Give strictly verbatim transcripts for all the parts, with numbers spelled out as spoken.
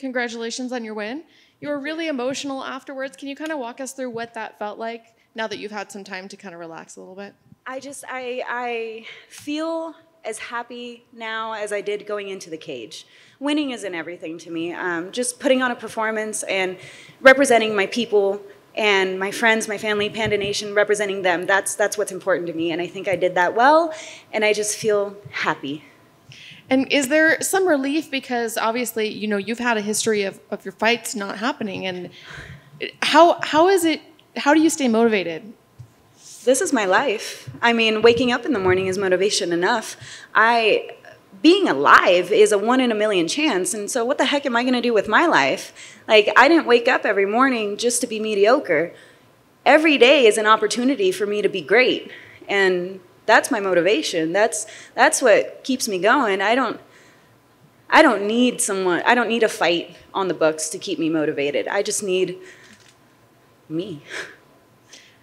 Congratulations on your win. You were really emotional afterwards. Can you kind of walk us through what that felt like now that you've had some time to kind of relax a little bit? I just, I, I feel as happy now as I did going into the cage. Winning isn't everything to me. Um, just putting on a performance and representing my people and my friends, my family, Panda Nation, representing them. That's, that's what's important to me. And I think I did that well, and I just feel happy. And is there some relief? Because obviously, you know, you've had a history of, of your fights not happening. And how, how is it, how do you stay motivated? This is my life. I mean, waking up in the morning is motivation enough. I, being alive is a one in a million chance. And so what the heck am I going to do with my life? Like, I didn't wake up every morning just to be mediocre. Every day is an opportunity for me to be great. And that's my motivation. That's, that's what keeps me going. I don't, I don't need someone, I don't need a fight on the books to keep me motivated. I just need me.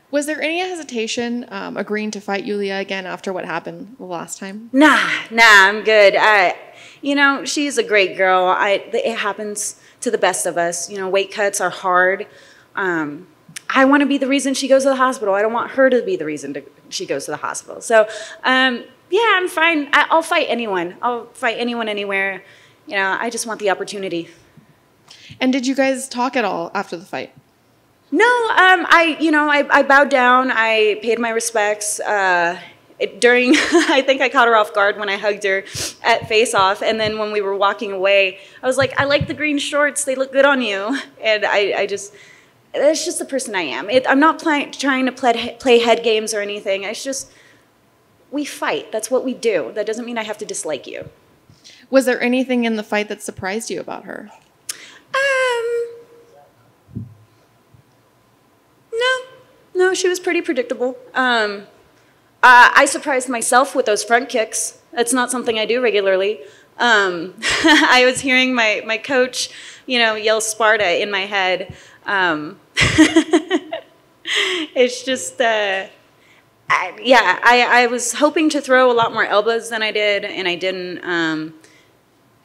Was there any hesitation um, agreeing to fight Yulia again after what happened the last time? Nah, nah, I'm good. I, you know, she's a great girl. I, it happens to the best of us. You know, weight cuts are hard. Um, I want to be the reason she goes to the hospital. I don't want her to be the reason to, she goes to the hospital. So, um, yeah, I'm fine. I, I'll fight anyone. I'll fight anyone anywhere. You know, I just want the opportunity. And did you guys talk at all after the fight? No, um, I, you know, I, I bowed down. I paid my respects. Uh, it, during, I think I caught her off guard when I hugged her at Face Off. And then when we were walking away, I was like, I like the green shorts. They look good on you. And I, I just, that's just the person I am. It, I'm not pl trying to play, play head games or anything. It's just, we fight. That's what we do. That doesn't mean I have to dislike you. Was there anything in the fight that surprised you about her? No, she was pretty predictable. Um, uh, I surprised myself with those front kicks. That's not something I do regularly. Um, I was hearing my, my coach, you know, yell Sparta in my head. Um, it's just, uh, I, yeah, I, I was hoping to throw a lot more elbows than I did, and I didn't. Um,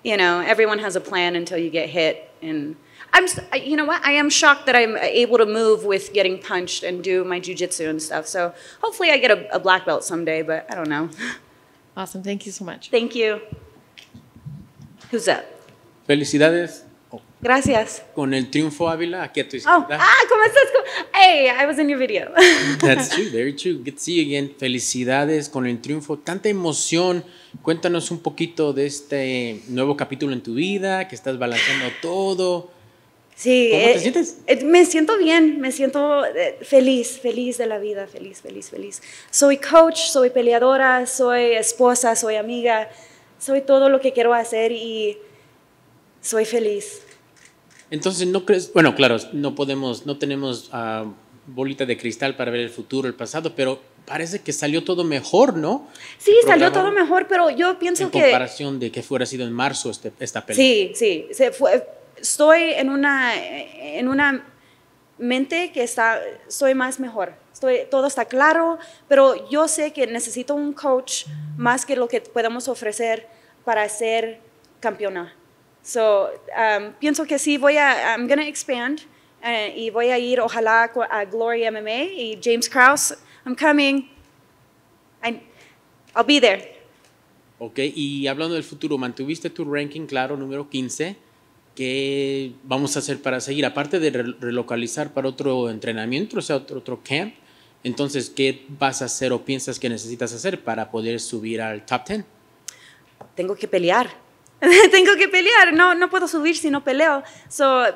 you know, everyone has a plan until you get hit, and I'm, you know what, I am shocked that I'm able to move with getting punched and do my jiu-jitsu and stuff. So hopefully I get a, a black belt someday, but I don't know. Awesome. Thank you so much. Thank you. Who's up? Felicidades. Oh. Gracias. Con el triunfo Ávila, aquí a tu izquierda. Oh, ah, ¿cómo estás? Hey, I was in your video. That's true, very true. Good to see you again. Felicidades con el triunfo. Tanta emoción. Cuéntanos un poquito de este nuevo capítulo en tu vida, que estás balanceando todo. Sí, ¿cómo te eh, sientes? Eh, me siento bien, me siento feliz, feliz de la vida, feliz, feliz, feliz. Soy coach, soy peleadora, soy esposa, soy amiga, soy todo lo que quiero hacer y soy feliz. Entonces, ¿no crees? Bueno, claro, no podemos, no tenemos uh, bolita de cristal para ver el futuro, el pasado, pero parece que salió todo mejor, ¿no? Sí, salió todo mejor, pero yo pienso que... En comparación de que fuera sido en marzo este, esta pelea. Sí, sí, se fue... Estoy en una, en una mente que está, soy más mejor. Estoy, todo está claro, pero yo sé que necesito un coach más que lo que podemos ofrecer para ser campeona. So, um, pienso que sí, voy a, I'm going to expand uh, y voy a ir, ojalá, a Glory M M A y James Krause. I'm coming. I'm, I'll be there. Ok, y hablando del futuro, mantuviste tu ranking, claro, número quince. ¿Qué vamos a hacer para seguir? Aparte de relocalizar para otro entrenamiento, o sea, otro, otro camp, entonces, ¿qué vas a hacer o piensas que necesitas hacer para poder subir al top ten? Tengo que pelear. Tengo que pelear. No, no puedo subir si no peleo. So,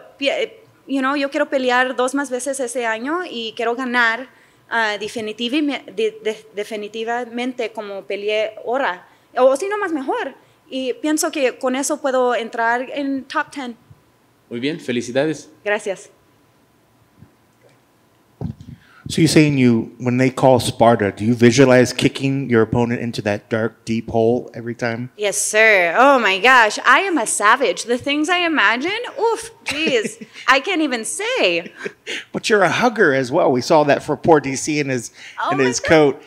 you know, yo quiero pelear dos más veces ese año y quiero ganar uh, definitivamente, de, de, definitivamente como peleé ahora. O si no, más mejor. Y pienso que con eso puedo entrar en top ten. Muy bien, felicidades. Gracias. So you're saying you, when they call Sparta, do you visualize kicking your opponent into that dark, deep hole every time? Yes, sir. Oh my gosh, I am a savage. The things I imagine, oof, geez, I can't even say. But you're a hugger as well. We saw that for poor D C in his, oh in his coat.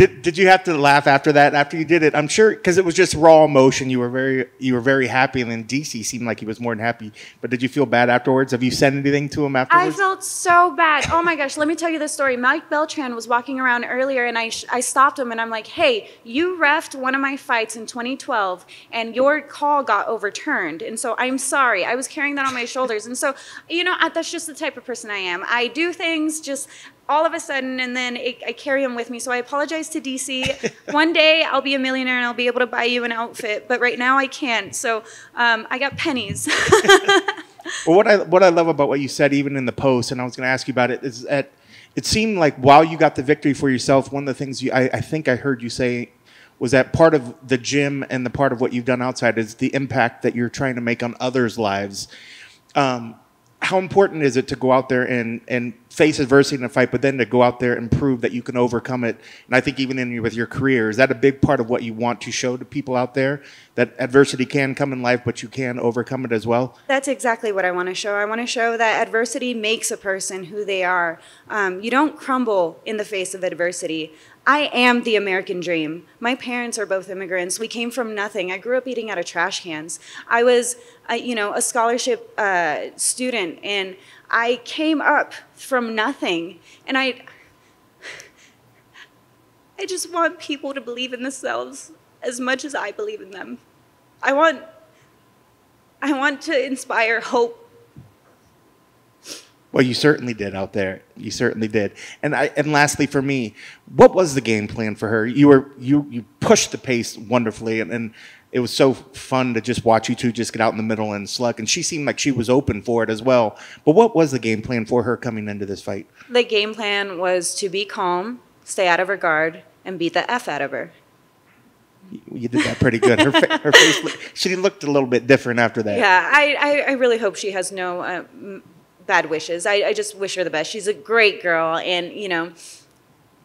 Did did you have to laugh after that? After you did it, I'm sure, because it was just raw emotion. You were very you were very happy, and then D C seemed like he was more than happy. But did you feel bad afterwards? Have you said anything to him afterwards? I felt so bad. Oh my gosh, let me tell you this story. Mike Beltran was walking around earlier, and I I stopped him, and I'm like, hey, you refed one of my fights in twenty twelve, and your call got overturned, and so I'm sorry. I was carrying that on my shoulders, and so you know that's just the type of person I am. I do things just. all of a sudden, and then it, I carry them with me. So I apologize to D C. One day I'll be a millionaire and I'll be able to buy you an outfit, but right now I can't. So um, I got pennies. Well, what I what I love about what you said, even in the post, and I was going to ask you about it, is that it seemed like while you got the victory for yourself, one of the things you, I, I think I heard you say was that part of the gym and the part of what you've done outside is the impact that you're trying to make on others' lives. Um, How important is it to go out there and, and face adversity in a fight, but then to go out there and prove that you can overcome it? And I think even in with your career, is that a big part of what you want to show to people out there? That adversity can come in life, but you can overcome it as well? That's exactly what I want to show. I want to show that adversity makes a person who they are. Um, you don't crumble in the face of adversity. I am the American dream. My parents are both immigrants. We came from nothing. I grew up eating out of trash cans. I was, uh, you know, a scholarship uh, student, and I came up from nothing. And I, I just want people to believe in themselves as much as I believe in them. I want, I want to inspire hope. Well, you certainly did out there. You certainly did. And I, and lastly, for me, what was the game plan for her? You were you you pushed the pace wonderfully, and, and it was so fun to just watch you two just get out in the middle and slug. And she seemed like she was open for it as well. But what was the game plan for her coming into this fight? The game plan was to be calm, stay out of her guard, and beat the F out of her. You did that pretty good. Her, fa her face, looked, she looked a little bit different after that. Yeah, I I, I really hope she has no. Uh, bad wishes. I, I just wish her the best. She's a great girl, and you know,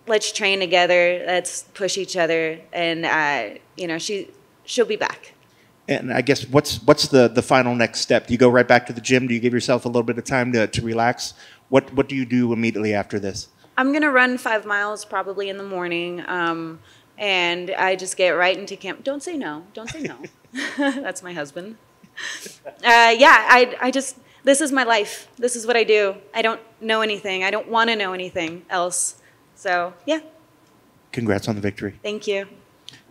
let's train together. Let's push each other, and uh, you know, she she'll be back. And I guess what's what's the the final next step? Do you go right back to the gym? Do you give yourself a little bit of time to to relax? What what do you do immediately after this? I'm gonna run five miles probably in the morning, um, and I just get right into camp. Don't say no. Don't say no. That's my husband. Uh, yeah, I I just. This is my life. This is what I do. I don't know anything. I don't want to know anything else. So, yeah. Congrats on the victory. Thank you.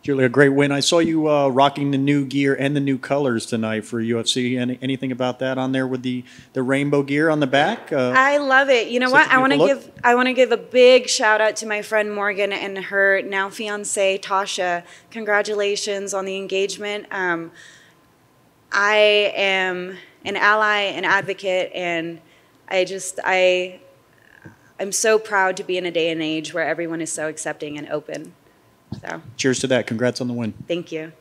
Julia, great win. I saw you uh, rocking the new gear and the new colors tonight for U F C. Any, anything about that on there with the, the rainbow gear on the back? Uh, I love it. You know what? I want to give I want to give a big shout out to my friend Morgan and her now fiance Tasha. Congratulations on the engagement. Um, I am an ally, an advocate, and I just, I, I'm so proud to be in a day and age where everyone is so accepting and open. So. Cheers to that. Congrats on the win. Thank you.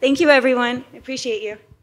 Thank you, everyone. I appreciate you.